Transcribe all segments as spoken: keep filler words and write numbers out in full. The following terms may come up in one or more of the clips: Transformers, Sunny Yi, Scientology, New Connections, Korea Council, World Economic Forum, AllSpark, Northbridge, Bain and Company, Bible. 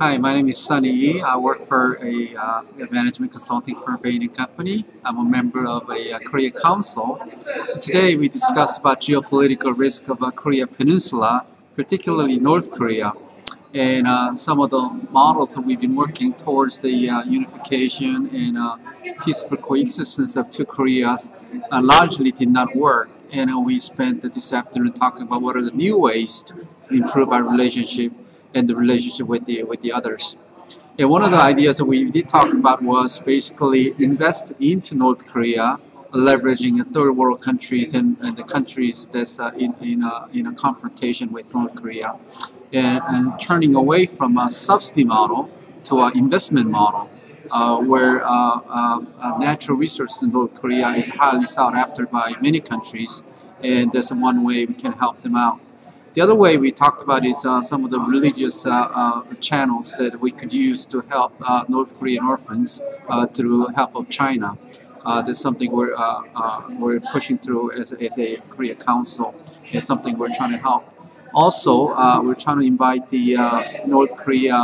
Hi, my name is Sunny Yi. I work for a, uh, a management consulting firm, Bain and Company. I'm a member of a uh, Korea Council. Today we discussed about geopolitical risk of a Korea Peninsula, particularly North Korea, and uh, some of the models that we've been working towards the uh, unification and uh, peaceful coexistence of two Koreas uh, largely did not work. And uh, we spent this afternoon talking about what are the new ways to improve our relationship and the relationship with the with the others. And one of the ideas that we did talk about was basically invest into North Korea, leveraging third world countries and, and the countries that's uh, in in a, in a confrontation with North Korea, and, and turning away from a subsidy model to an investment model, uh, where uh, uh, natural resources in North Korea is highly sought after by many countries, and that's one way we can help them out. The other way we talked about is uh, some of the religious uh, uh, channels that we could use to help uh, North Korean orphans uh, through help of China. Uh, that's something we're, uh, uh, we're pushing through as, as a Korea Council. It's something we're trying to help. Also, uh, we're trying to invite the uh, North Korea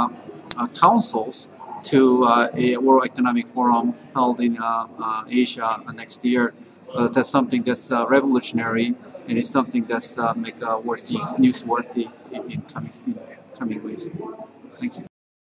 uh, councils to uh, a World Economic Forum held in uh, uh, Asia next year. Uh, that's something that's uh, revolutionary. And it's something that's uh, make uh, worthy, newsworthy in, in coming in coming ways. Thank you.